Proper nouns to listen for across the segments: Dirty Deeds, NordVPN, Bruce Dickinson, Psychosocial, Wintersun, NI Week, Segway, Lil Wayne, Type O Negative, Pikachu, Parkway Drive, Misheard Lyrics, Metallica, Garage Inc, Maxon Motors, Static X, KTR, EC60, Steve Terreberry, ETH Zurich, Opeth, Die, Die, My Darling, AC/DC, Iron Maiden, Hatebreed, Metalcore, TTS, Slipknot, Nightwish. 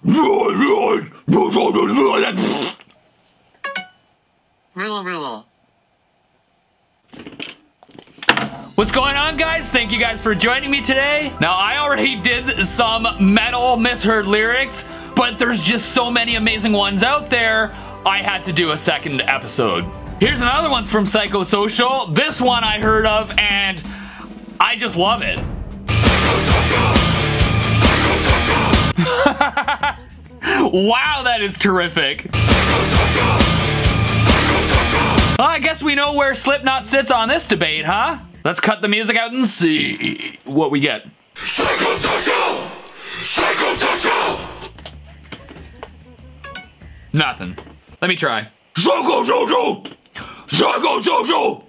What's going on, guys? Thank you guys for joining me today. Now, I already did some metal misheard lyrics, but there's just so many amazing ones out there, I had to do a second episode. Here's another one from Psychosocial. This one I heard of, and I just love it. Psychosocial. Psychosocial. Wow, that is terrific. Psychosocial. Psychosocial. Well, I guess we know where Slipknot sits on this debate, huh? Let's cut the music out and see what we get. Psychosocial! Psychosocial! Nothing. Let me try. Psychosocial! Psychosocial!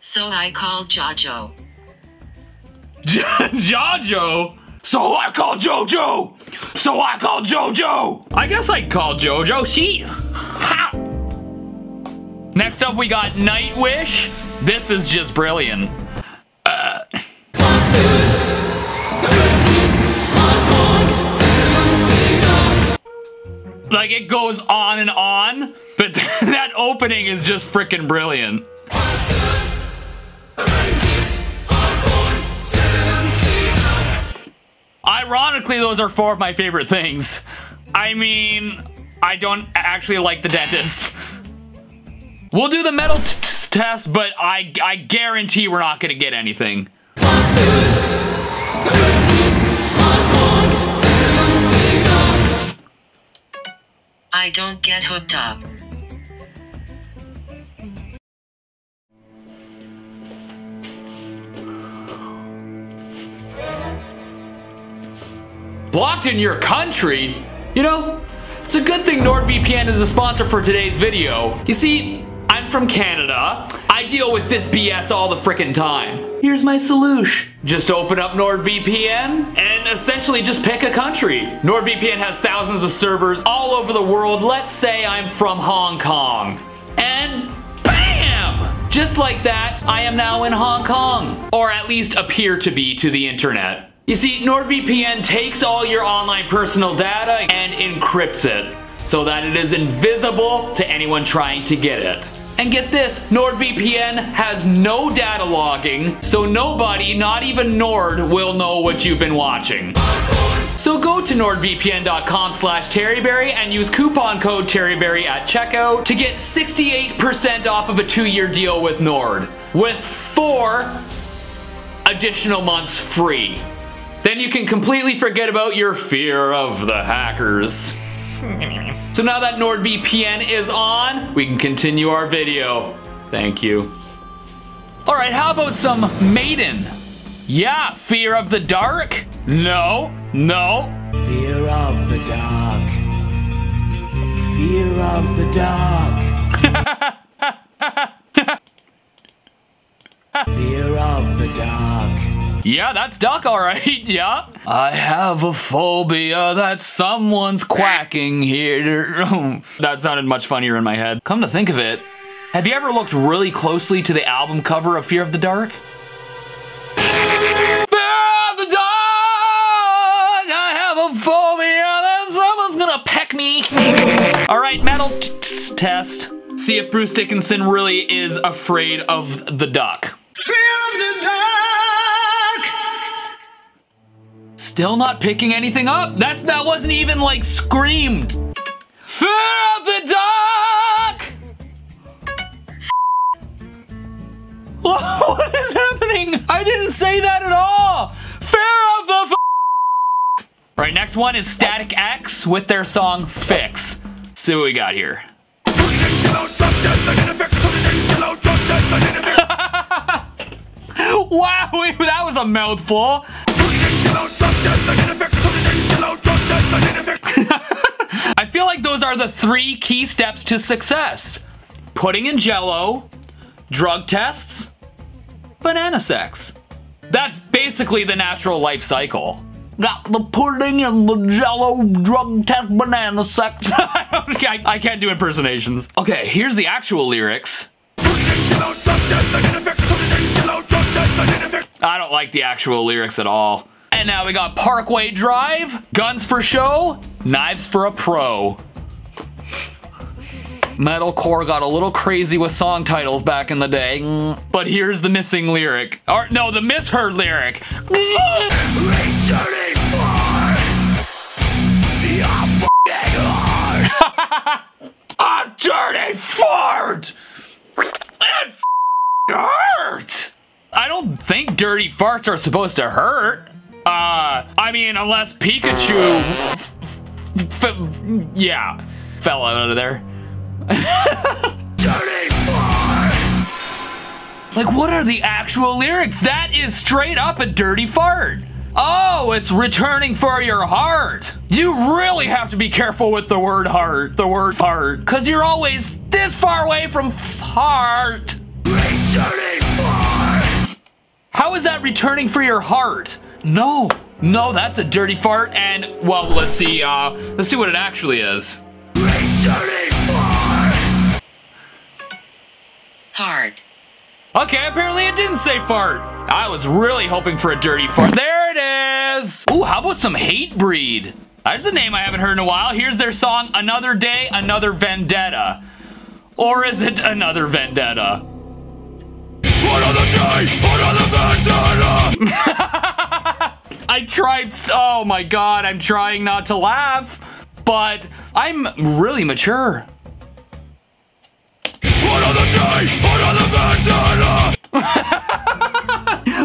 So I called Jojo. Jojo? So I called Jojo! So I called Jojo! I guess I called Jojo. She... Ha! Next up, we got Nightwish. This is just brilliant. Like, it goes on and on, but that opening is just freaking brilliant. Ironically, those are four of my favorite things. I mean, I don't actually like the dentist. We'll do the metal test, but I guarantee we're not gonna get anything. I don't get hooked up. Blocked in your country? You know, it's a good thing NordVPN is the sponsor for today's video. You see, I'm from Canada. I deal with this BS all the frickin' time. Here's my solution. Just open up NordVPN and essentially just pick a country. NordVPN has thousands of servers all over the world. Let's say I'm from Hong Kong. And bam! Just like that, I am now in Hong Kong. Or at least appear to be to the internet. You see, NordVPN takes all your online personal data and encrypts it, so that it is invisible to anyone trying to get it. And get this, NordVPN has no data logging, so nobody, not even Nord, will know what you've been watching. So go to nordvpn.com/Terreberry and use coupon code Terreberry at checkout to get 68% off of a 2-year deal with Nord, with 4 additional months free. Then you can completely forget about your fear of the hackers. So now that NordVPN is on, we can continue our video. Thank you. All right, how about some Maiden? Yeah, Fear of the Dark? No, no. Fear of the dark. Fear of the dark. Fear of the dark. Yeah, that's duck, all right, yeah. I have a phobia that someone's quacking here. That sounded much funnier in my head. Come to think of it, have you ever looked really closely to the album cover of Fear of the Dark? Fear of the dark! I have a phobia that someone's gonna peck me. All right, metal test. See if Bruce Dickinson really is afraid of the duck. Fear of the dark! Still not picking anything up. That wasn't even like screamed. Fear of the dark! Whoa, what is happening? I didn't say that at all. Fear of the f. All right, next one is Static X with their song Fix. Let's see what we got here. Wow, that was a mouthful. I feel like those are the 3 key steps to success. Putting in jello, drug tests, banana sex. That's basically the natural life cycle. Got the pudding and the jello, drug test, banana sex. I can't do impersonations. Okay, here's the actual lyrics. I don't like the actual lyrics at all. And now we got Parkway Drive, Guns for Show, Knives for a Pro. Metalcore got a little crazy with song titles back in the day. But here's the missing lyric. Or no, the misheard lyric. I'm turning forward! That hurt! I don't think dirty farts are supposed to hurt. I mean, unless Pikachu yeah, fell out of there. Like, what are the actual lyrics? That is straight up a dirty fart. Oh, it's returning for your heart. You really have to be careful with the word heart, the word fart, because you're always this far away from fart. How is that returning for your heart? No, no, that's a dirty fart. And well, let's see what it actually is. Hard. Okay, apparently it didn't say fart. I was really hoping for a dirty fart. There it is. Ooh, how about some Hatebreed? That's a name I haven't heard in a while. Here's their song, Another Day, Another Vendetta. Or is it Another Vendetta? Another day, another vendetta. I tried, oh my God, I'm trying not to laugh, but I'm really mature. Another day, another vendetta.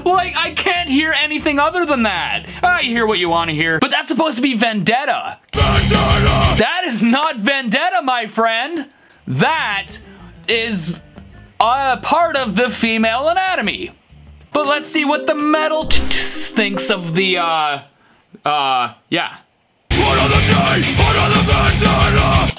Like, I can't hear anything other than that. I hear what you want to hear, but that's supposed to be vendetta. Vendetta. That is not vendetta, my friend. That is a part of the female anatomy. But let's see what the metal thinks of the, yeah. Another day, another vendetta.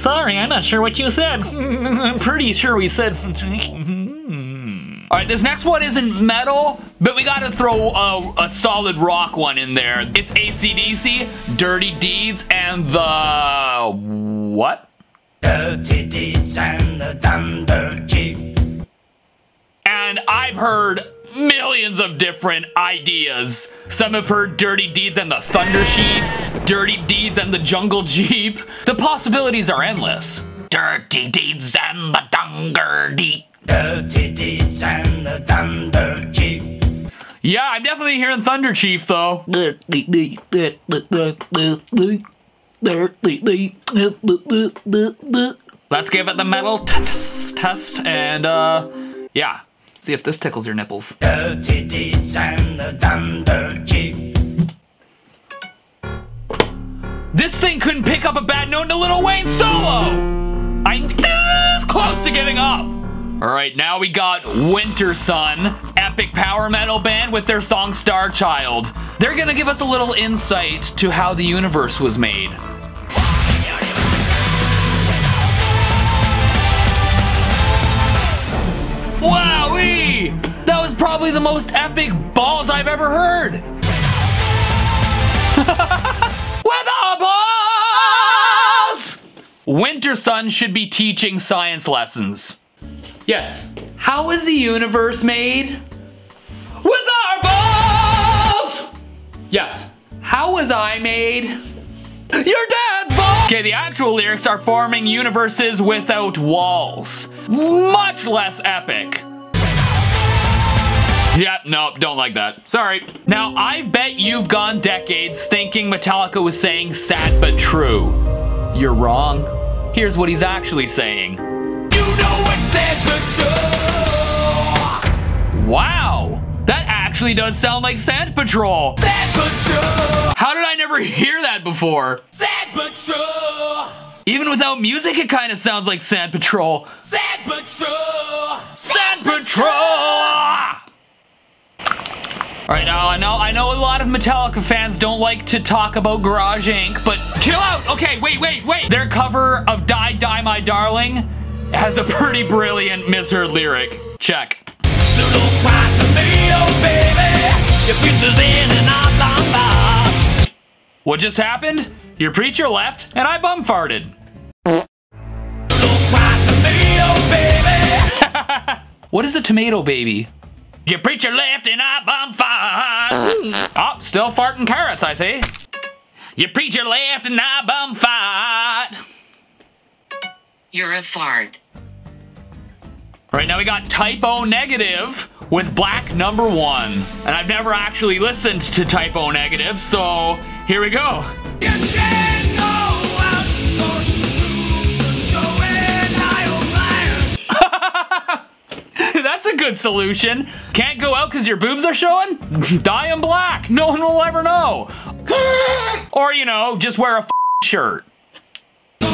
Sorry, I'm not sure what you said. I'm pretty sure we said. All right, this next one isn't metal, but we gotta throw a solid rock one in there. It's AC/DC, Dirty Deeds, and the what? Dirty Deeds and the Dumb Dirty. And I've heard millions of different ideas. Some have heard Dirty Deeds and the Thunder Sheep, Dirty Deeds and the Jungle Jeep. The possibilities are endless. Dirty Deeds and the Dunger Deep. Dirty Deeds and the Thunder Chief. Yeah, I'm definitely hearing Thunder Chief though. Let's give it the metal test and yeah. See if this tickles your nipples. Dirty Deeds and the Thunder Chief. This thing couldn't pick up a bad note in a Lil Wayne solo! I'm this close to giving up! Alright, now we got Wintersun, epic power metal band with their song Star Child. They're gonna give us a little insight to how the universe was made. Wowee! That was probably the most epic balls I've ever heard! With our balls! Wintersun should be teaching science lessons. Yes. How is the universe made? With our balls! Yes. How was I made? Your dad's balls! Okay, the actual lyrics are forming universes without walls. Much less epic. Yep, nope, don't like that. Sorry. Now, I bet you've gone decades thinking Metallica was saying sad but true. You're wrong. Here's what he's actually saying. Wow, that actually does sound like Sand Patrol. Sand Patrol. How did I never hear that before? Sand Patrol. Even without music, it kind of sounds like Sand Patrol. Sand Patrol. Sand Patrol. All right, now I know a lot of Metallica fans don't like to talk about Garage Inc, but chill out. Okay, wait. Their cover of Die, Die, My Darling has a pretty brilliant misheard lyric. Check. What just happened? Your preacher left and I bum farted. What is a tomato baby? Your preacher left and I bombed fire. Oh, still farting carrots, I see. Your preacher left and I bombed fire. You're a fart. Right now we got Type O Negative with Black Number One. And I've never actually listened to Type O Negative, so here we go. That's a good solution. Can't go out because your boobs are showing? Dye them black. No one will ever know. Or, you know, just wear a shirt. Yep,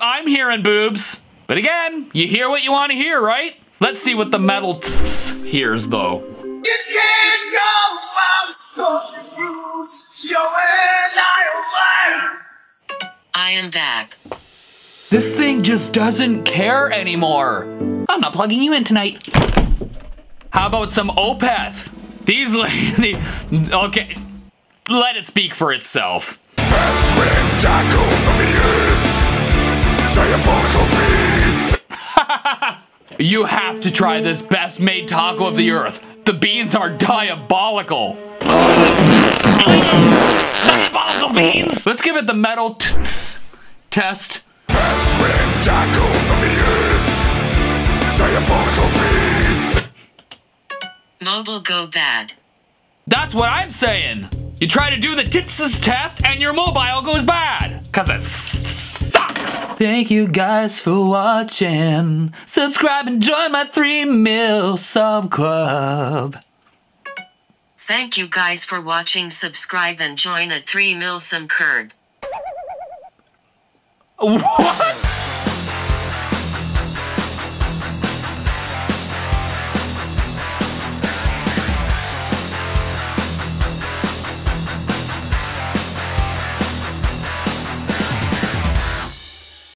I'm hearing boobs. But again, you hear what you want to hear, right? Let's see what the metal hears, though. You can't go out because your boobs showing. I am back. This thing just doesn't care anymore. I'm not plugging you in tonight. How about some Opeth? These okay, let it speak for itself. You have to try this best made taco of the earth. The beans are diabolical. Diabolical beans. Let's give it the metal test. Mobile go bad. That's what I'm saying. You try to do the titses test and your mobile goes bad. Cause it sucks. Thank you guys for watching. Subscribe and join my 3 mil sub club. Thank you guys for watching. Subscribe and join at 3 mil some curb. What?